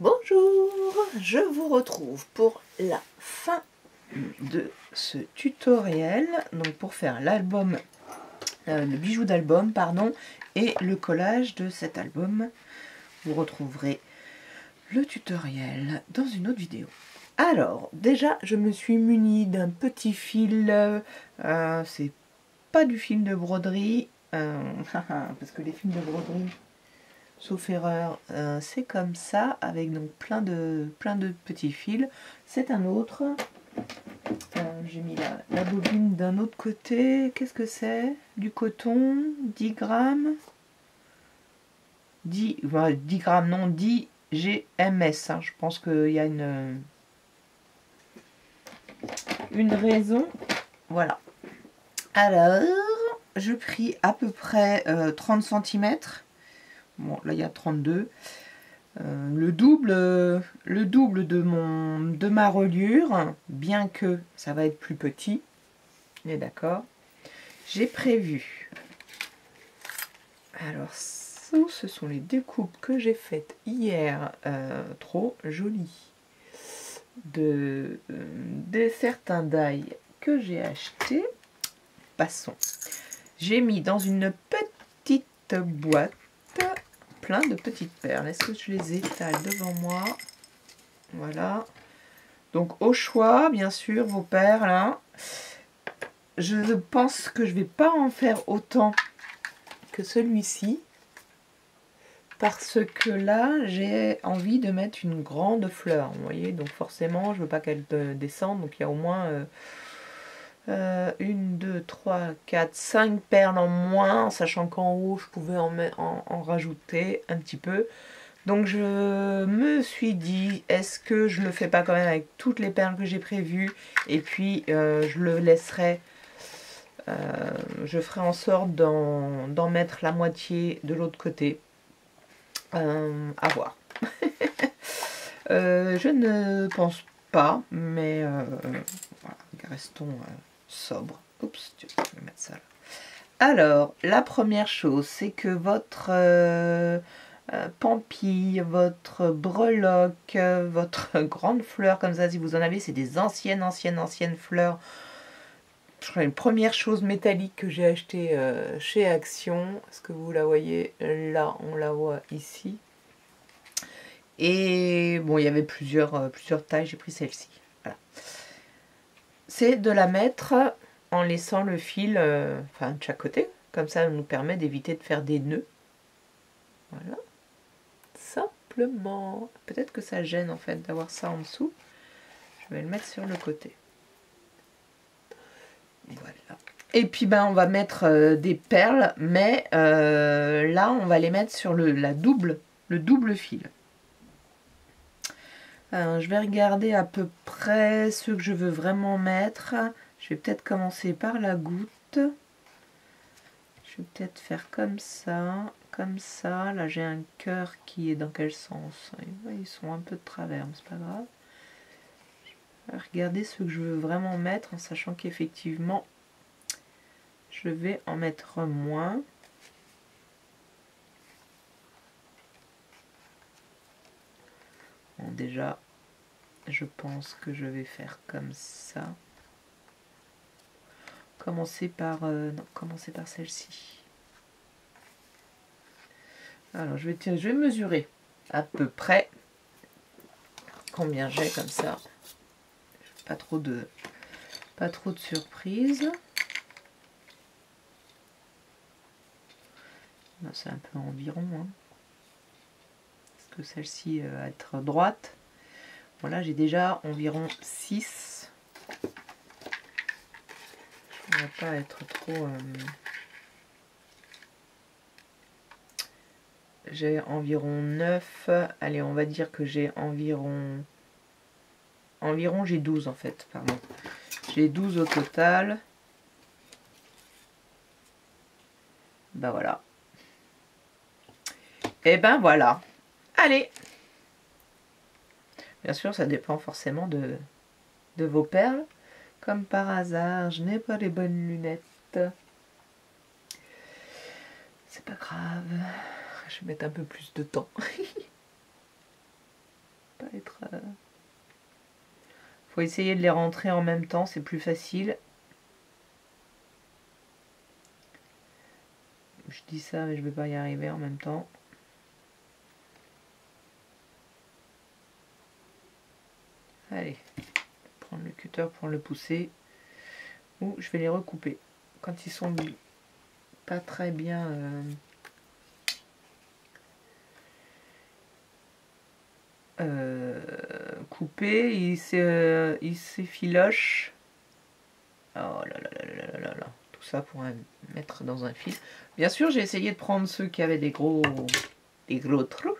Bonjour, je vous retrouve pour la fin de ce tutoriel, donc pour faire l'album, le bijou d'album, pardon, et le collage de cet album. Vous retrouverez le tutoriel dans une autre vidéo. Alors, déjà, je me suis munie d'un petit fil, c'est pas du fil de broderie, parce que les fils de broderie, sauf erreur, c'est comme ça, avec donc plein de petits fils. C'est un autre. J'ai mis la bobine d'un autre côté. Qu'est-ce que c'est? Du coton, 10 grammes. 10 grammes, non, 10 GMS. Hein. Je pense qu'il y a une raison. Voilà. Alors, je pris à peu près 30 cm. Bon, là il y a 32. Le double de ma reliure, bien que ça va être plus petit. On est d'accord. J'ai prévu. Alors, ce sont les découpes que j'ai faites hier. Trop jolies. De certains dyes que j'ai achetés. Passons. J'ai mis dans une petite boîte plein de petites perles. Est-ce que je les étale devant moi? Voilà. Donc au choix, bien sûr, vos perles. Hein. Je pense que je vais pas en faire autant que celui-ci. Parce que là, j'ai envie de mettre une grande fleur. Vous voyez, donc forcément, je veux pas qu'elle descende. Donc il y a au moins... 1, 2, 3, 4, 5 perles en moins, en sachant qu'en haut je pouvais en rajouter un petit peu. Donc je me suis dit, est-ce que je le fais pas quand même avec toutes les perles que j'ai prévues? Et puis je le laisserai, je ferai en sorte d'en mettre la moitié de l'autre côté. À voir. Je ne pense pas, mais voilà, restons... sobre. Oups, je vais mettre ça là. Alors, la première chose, c'est que votre pampille, votre breloque, votre grande fleur, comme ça, si vous en avez, c'est des anciennes fleurs. Je crois que la première chose métallique que j'ai achetée chez Action, est-ce que vous la voyez? Là, on la voit ici. Et bon, il y avait plusieurs tailles, j'ai pris celle-ci. Voilà. C'est de la mettre en laissant le fil enfin, de chaque côté. Comme ça, ça nous permet d'éviter de faire des nœuds. Voilà. Simplement. Peut-être que ça gêne, en fait, d'avoir ça en dessous. Je vais le mettre sur le côté. Voilà. Et puis, ben, on va mettre des perles. Mais là, on va les mettre sur le double fil. Alors, je vais regarder à peu près ce que je veux vraiment mettre. Je vais peut-être commencer par la goutte. Je vais peut-être faire comme ça, comme ça. Là, j'ai un cœur qui est dans quel sens? Ils sont un peu de travers, mais c'est pas grave. Je vais regarder ce que je veux vraiment mettre en sachant qu'effectivement, je vais en mettre moins. Bon, déjà, je pense que je vais faire comme ça. Commencer par, commencer par celle-ci. Alors, je vais mesurer à peu près combien j'ai comme ça. Pas trop de surprises. C'est un peu environ, hein. Celle-ci à être droite. Voilà, j'ai déjà environ 6. Je ne vais pas être trop... J'ai environ 9. Allez, on va dire que j'ai environ... j'ai 12 en fait, pardon. J'ai 12 au total. Ben voilà. Et ben voilà. Allez! Bien sûr, ça dépend forcément de vos perles. Comme par hasard, je n'ai pas les bonnes lunettes. C'est pas grave. Je vais mettre un peu plus de temps. être... Faut essayer de les rentrer en même temps, c'est plus facile. Je dis ça, mais je vais pas y arriver en même temps. Allez, je vais prendre le cutter pour le pousser. Ou je vais les recouper. Quand ils sont pas très bien... coupé, il s'effiloche. Oh là là là là là là. Tout ça pour mettre dans un fil. Bien sûr, j'ai essayé de prendre ceux qui avaient des gros trous.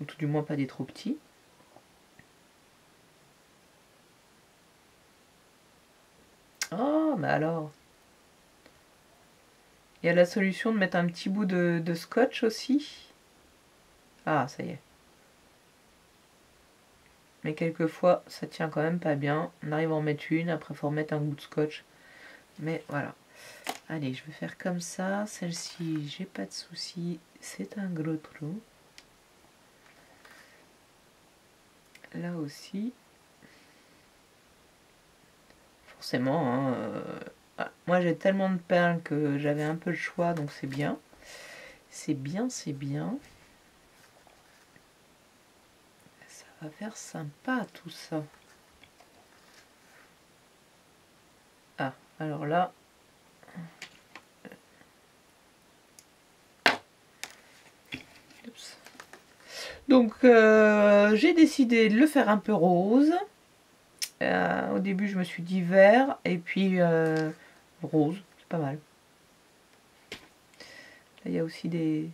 Ou tout du moins pas des trop petits. Oh, mais alors. Il y a la solution de mettre un petit bout de scotch aussi. Ah, ça y est. Mais quelquefois, ça tient quand même pas bien. On arrive à en mettre une, après il faut remettre un bout de scotch. Mais voilà. Allez, je vais faire comme ça. Celle-ci, j'ai pas de souci. C'est un gros trou. Là aussi. Forcément, hein, moi j'ai tellement de perles que j'avais un peu le choix, donc c'est bien. C'est bien, c'est bien. Va faire sympa tout ça. Ah, alors là, oups. Donc j'ai décidé de le faire un peu rose. Au début je me suis dit vert et puis rose, c'est pas mal. Là il y a aussi des...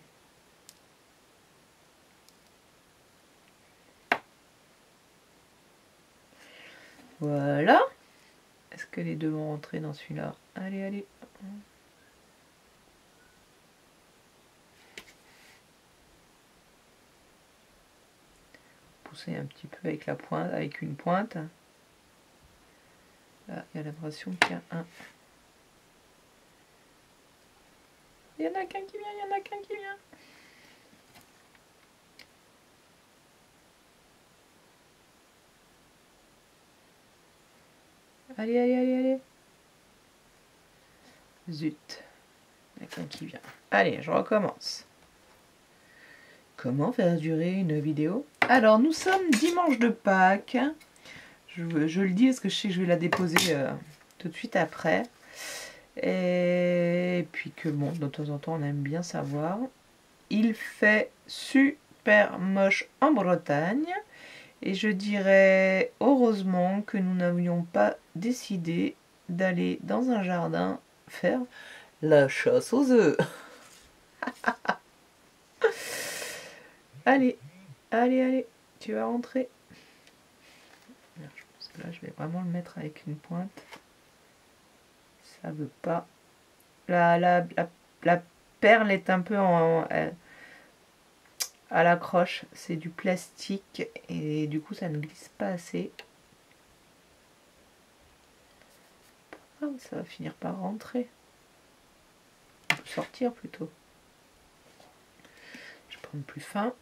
Voilà. Est-ce que les deux vont rentrer dans celui-là? Allez, allez. Pousser un petit peu avec la pointe, avec une pointe. Là, il y a l'impression qu'il y a un. Il y en a qu'un qui vient, il y en a qu'un qui vient. Allez, allez, allez, allez. Zut. Il y a quelqu'un qui vient. Allez, je recommence. Comment faire durer une vidéo? Alors, nous sommes dimanche de Pâques. Je le dis parce que je sais que je vais la déposer tout de suite après. Et puis que, bon, de temps en temps, on aime bien savoir. Il fait super moche en Bretagne. Et je dirais heureusement que nous n'avions pas décidé d'aller dans un jardin faire la chasse aux œufs. Allez, allez, allez, tu vas rentrer. Alors, je pense que là, je vais vraiment le mettre avec une pointe. Ça veut pas. La perle est un peu en... à la croche, c'est du plastique et du coup ça ne glisse pas assez. Ah, ça va finir par rentrer. Sortir plutôt. Je vais prendre plus fin.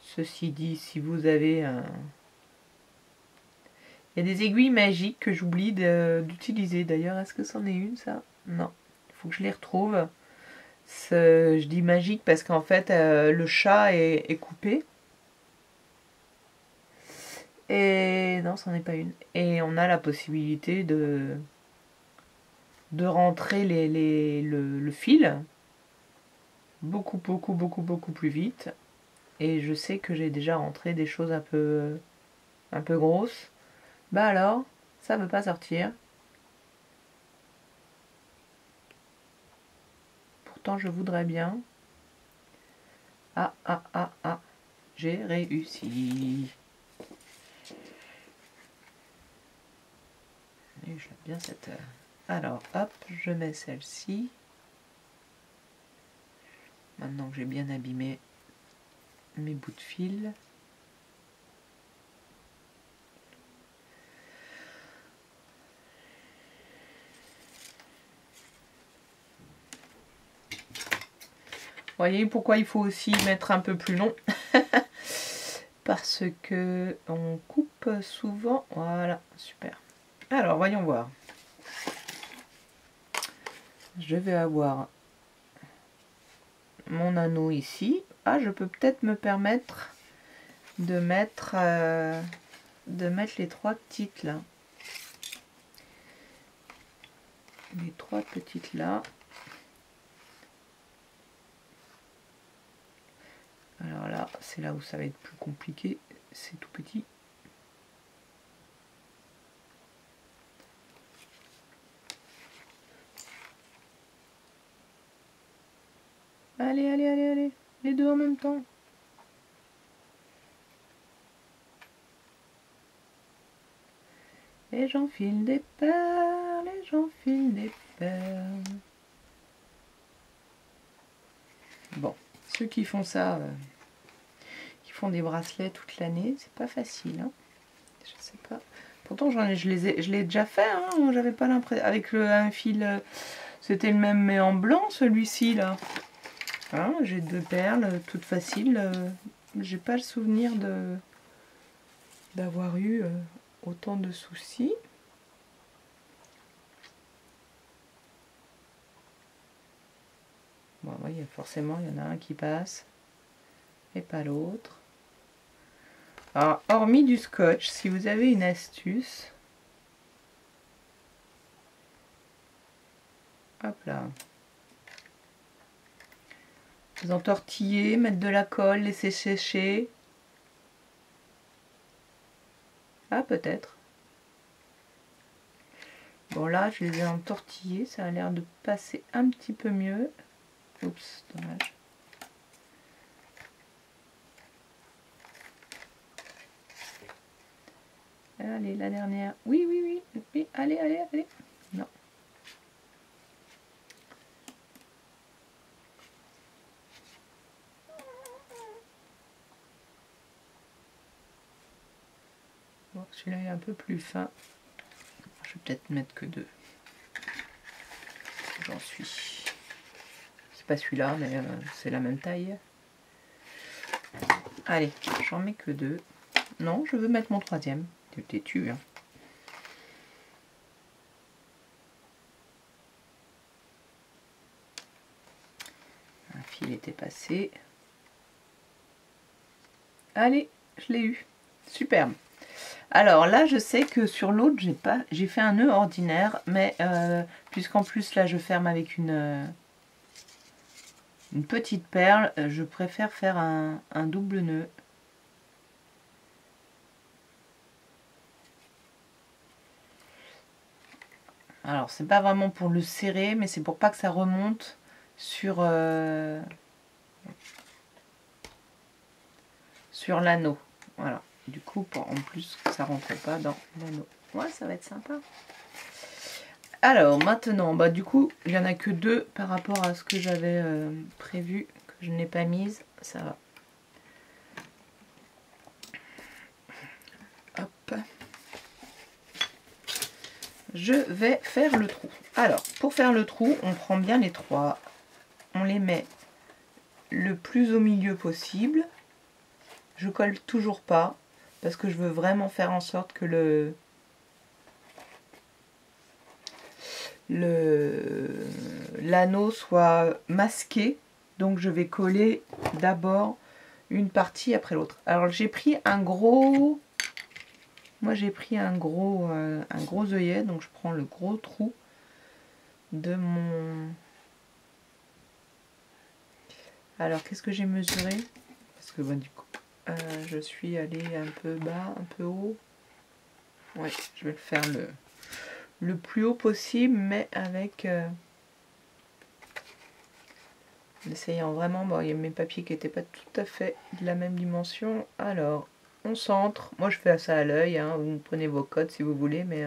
Ceci dit, si vous avez un... Il y a des aiguilles magiques que j'oublie d'utiliser d'ailleurs. Est-ce que c'en est une ça? Non. Il faut que je les retrouve. Je dis magique parce qu'en fait le chat est coupé et non, c'en est pas une, et on a la possibilité de rentrer le fil beaucoup plus vite. Et je sais que j'ai déjà rentré des choses un peu grosses. Bah alors ça veut pas sortir. Je voudrais bien. Ah ah ah ah, j'ai réussi. Et je l'aime bien cette heure. Alors hop, je mets celle-ci. Maintenant que j'ai bien abîmé mes bouts de fil. Vous voyez pourquoi il faut aussi mettre un peu plus long. parce que on coupe souvent. Voilà, super. Alors voyons voir. Je vais avoir mon anneau ici. Ah, je peux peut-être me permettre de mettre les trois petites là. Les trois petites là. Alors là, c'est là où ça va être plus compliqué. C'est tout petit. Allez, allez, allez, allez. Les deux en même temps. Et j'enfile des perles, et j'enfile des perles. Bon, ceux qui font ça, qui font des bracelets toute l'année, c'est pas facile. Hein, je sais pas. Pourtant, je l'ai déjà fait. Hein, j'avais pas l'impression. Avec un fil, c'était le même, mais en blanc, celui-ci là. Hein, j'ai deux perles, toutes faciles. J'ai pas le souvenir de d'avoir eu. Autant de soucis. Bon, oui, forcément, il y en a un qui passe et pas l'autre. Alors, hormis du scotch, si vous avez une astuce. Hop là. Vous entortillez, mettre de la colle, laisser sécher. Ah, peut-être. Bon, là, je les ai entortillés. Ça a l'air de passer un petit peu mieux. Oups, dommage. Allez, la dernière. Oui, oui, oui. Oui, allez, allez, allez. Non. Celui-là est un peu plus fin. Je vais peut-être mettre que deux. J'en suis. C'est pas celui-là, mais c'est la même taille. Allez, j'en mets que deux. Non, je veux mettre mon troisième. T'es têtu, hein. Un fil était passé. Allez, je l'ai eu. Superbe. Alors là, je sais que sur l'autre, j'ai fait un nœud ordinaire, mais puisqu'en plus là, je ferme avec une petite perle, je préfère faire un double nœud. Alors, c'est pas vraiment pour le serrer, mais c'est pour pas que ça remonte sur l'anneau. Voilà. Du coup, en plus, ça rentre pas dans l'anneau. Ouais, ça va être sympa. Alors, maintenant, bah du coup, il n'y en a que deux par rapport à ce que j'avais prévu, que je n'ai pas mise. Ça va. Hop. Je vais faire le trou. Alors, pour faire le trou, on prend bien les trois. On les met le plus au milieu possible. Je colle toujours pas. Parce que je veux vraiment faire en sorte que l'anneau soit masqué. Donc je vais coller d'abord une partie après l'autre. Alors j'ai pris un gros... Moi j'ai pris un gros œillet. Donc je prends le gros trou de mon... Alors qu'est-ce que j'ai mesuré? Parce que bon, du coup... je suis allée un peu bas, un peu haut. Ouais, je vais le faire le plus haut possible, mais avec... en essayant vraiment... Bon, il y a mes papiers qui n'étaient pas tout à fait de la même dimension. Alors, on centre. Moi, je fais ça à l'œil. Hein. Vous prenez vos codes si vous voulez, mais...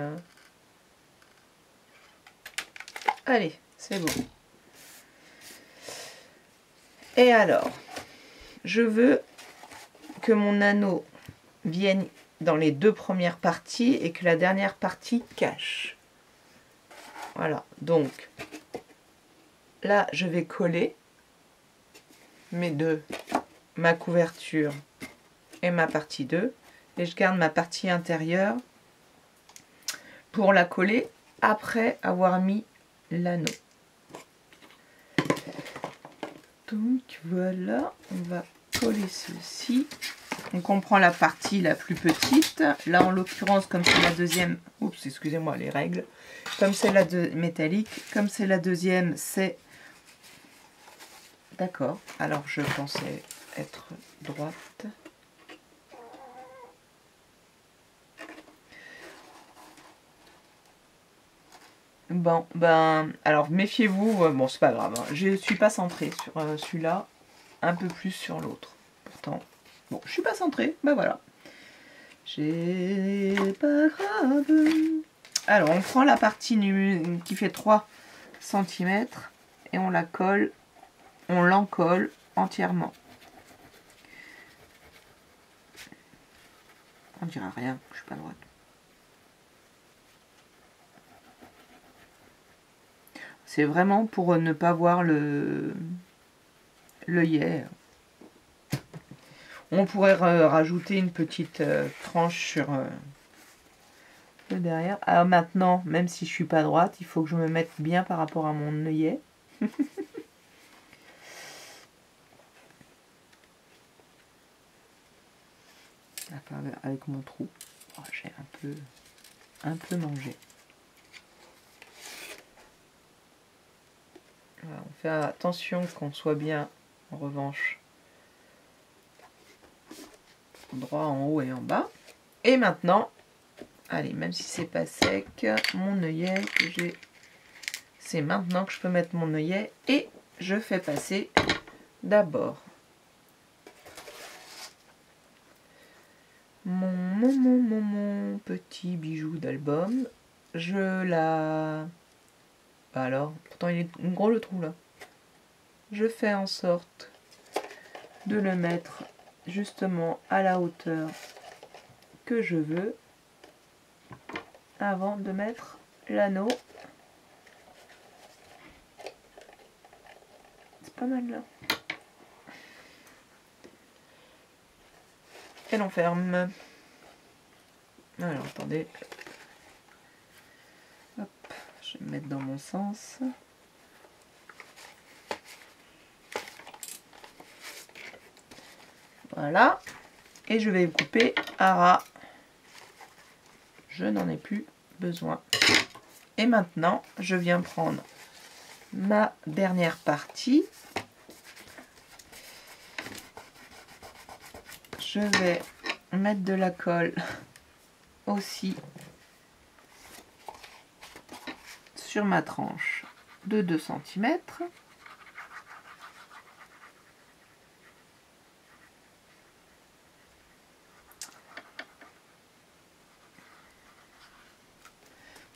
Allez, c'est bon. Et alors, je veux... que mon anneau vienne dans les deux premières parties et que la dernière partie cache. Voilà, donc là je vais coller mes deux ma couverture et ma partie 2, et je garde ma partie intérieure pour la coller après avoir mis l'anneau. Donc voilà, on va coller ceci. Donc on prend la partie la plus petite. Là en l'occurrence, comme c'est la deuxième, oups, excusez-moi les règles, comme c'est la métallique, comme c'est la deuxième, c'est... D'accord, alors je pensais être droite. Bon, ben, alors méfiez-vous, bon c'est pas grave, hein. Je suis pas centrée sur celui-là, un peu plus sur l'autre. Pourtant, bon, je suis pas centrée, ben voilà. J'ai pas grave. Alors on prend la partie qui fait 3 cm et on la colle, on l'encolle entièrement. On dira rien, je suis pas droite. C'est vraiment pour ne pas voir l'œillet. On pourrait rajouter une petite tranche sur le derrière. Alors maintenant, même si je suis pas droite, il faut que je me mette bien par rapport à mon œillet. Enfin, avec mon trou, oh, j'ai un peu mangé. Voilà, on fait attention qu'on soit bien, en revanche, droit en haut et en bas. Et maintenant, allez, même si c'est pas sec, mon œillet que j'ai, c'est maintenant que je peux mettre mon œillet et je fais passer d'abord mon petit bijou d'album. Je la... Alors, pourtant il est gros le trou là. Je fais en sorte de le mettre justement à la hauteur que je veux avant de mettre l'anneau. C'est pas mal là. Et l'on ferme. Alors attendez. Je vais me mettre dans mon sens. Voilà. Et je vais couper à ras. Je n'en ai plus besoin. Et maintenant, je viens prendre ma dernière partie. Je vais mettre de la colle aussi sur ma tranche de 2 cm.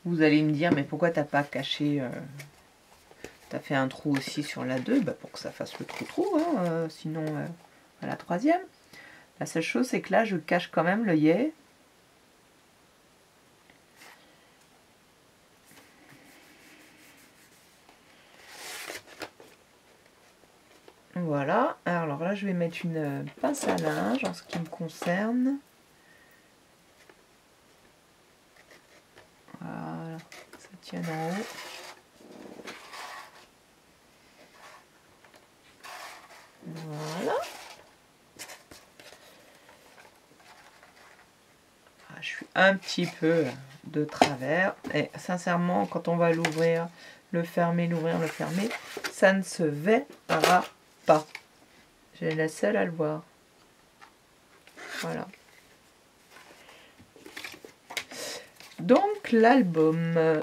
Vous allez me dire, mais pourquoi t'as pas caché, t'as fait un trou aussi sur la 2, bah pour que ça fasse le trou, hein, sinon à la troisième. La seule chose, c'est que là, je cache quand même l'œillet. Voilà, alors là je vais mettre une pince à linge en ce qui me concerne. Voilà, ça tient en haut. Voilà. Ah, je suis un petit peu de travers. Et sincèrement, quand on va l'ouvrir, le fermer, l'ouvrir, le fermer, ça ne se verra pas. J'ai la seule à le voir. Voilà. Donc l'album.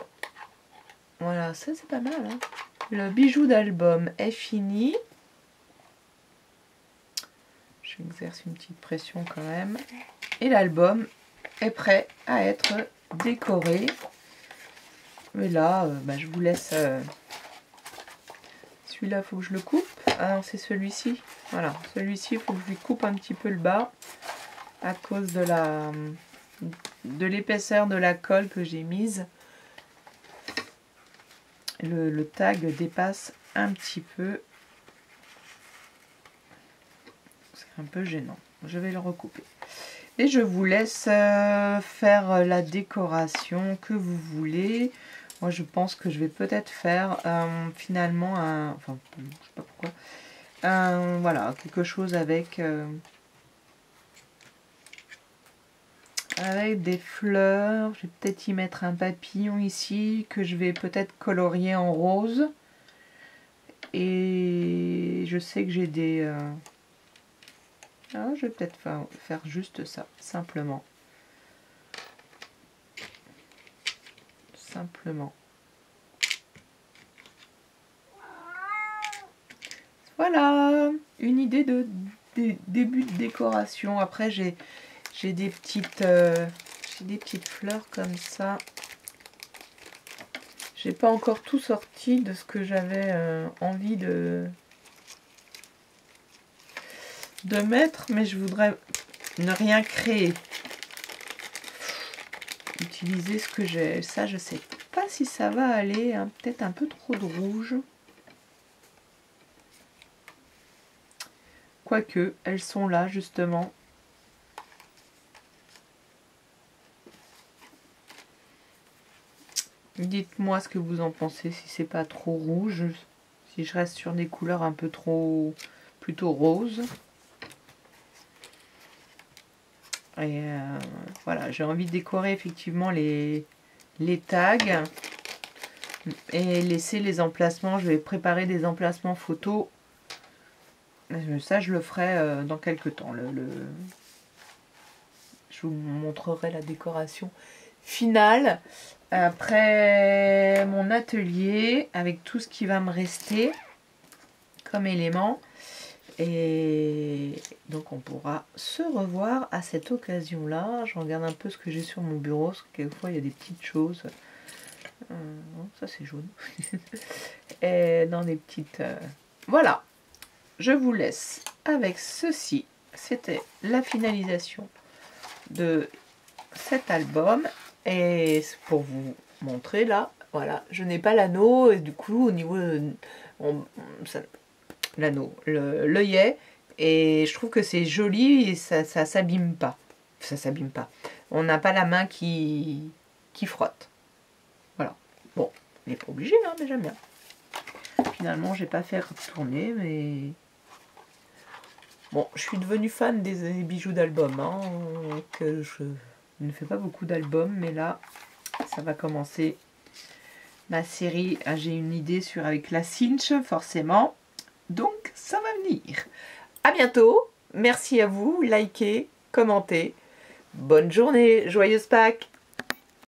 Voilà, ça c'est pas mal. Hein. Le bijou d'album est fini. J'exerce une petite pression quand même. Et l'album est prêt à être décoré. Mais là, bah, je vous laisse. Celui-là, il faut que je le coupe. Ah non, c'est celui-ci. Voilà, celui-ci, il faut que je lui coupe un petit peu le bas à cause de la l'épaisseur de la colle que j'ai mise. Le tag dépasse un petit peu. C'est un peu gênant. Je vais le recouper. Et je vous laisse faire la décoration que vous voulez. Moi, je pense que je vais peut-être faire finalement un... Enfin, je ne sais pas pourquoi. Voilà, quelque chose avec... avec des fleurs. Je vais peut-être y mettre un papillon ici que je vais peut-être colorier en rose. Et je sais que j'ai des... Alors, je vais peut-être faire juste ça, simplement. Voilà, une idée de début de décoration. Après, j'ai des petites fleurs comme ça. J'ai pas encore tout sorti de ce que j'avais envie de mettre, mais je voudrais ne rien créer. Utiliser ce que j'ai. Ça, je sais pas si ça va aller. Hein. Peut-être un peu trop de rouge. Quoique, elles sont là justement. Dites-moi ce que vous en pensez, si c'est pas trop rouge, si je reste sur des couleurs un peu trop, plutôt rose. Et voilà, j'ai envie de décorer effectivement les tags et laisser les emplacements. Je vais préparer des emplacements photos. Ça, je le ferai dans quelques temps. Je vous montrerai la décoration finale. Après mon atelier, avec tout ce qui va me rester comme élément. Et donc on pourra se revoir à cette occasion-là. Je regarde un peu ce que j'ai sur mon bureau, parce que quelquefois il y a des petites choses. Ça c'est jaune. Et dans des petites... Voilà, je vous laisse avec ceci. C'était la finalisation de cet album. Et pour vous montrer là, voilà, je n'ai pas l'anneau, et du coup au niveau l'anneau, l'œillet, et je trouve que c'est joli et ça s'abîme pas. Ça s'abîme pas. On n'a pas la main qui frotte. Voilà. Bon, on n'est pas obligé, hein, mais j'aime bien. Finalement, j'ai pas fait retourner, mais... Bon, je suis devenue fan des bijoux d'album, hein, que je... Je ne fais pas beaucoup d'albums, mais là, ça va commencer ma série. Ah, j'ai une idée sur avec la cinche, forcément. Donc, ça va venir. À bientôt. Merci à vous. Likez, commentez. Bonne journée. Joyeuse Pâques.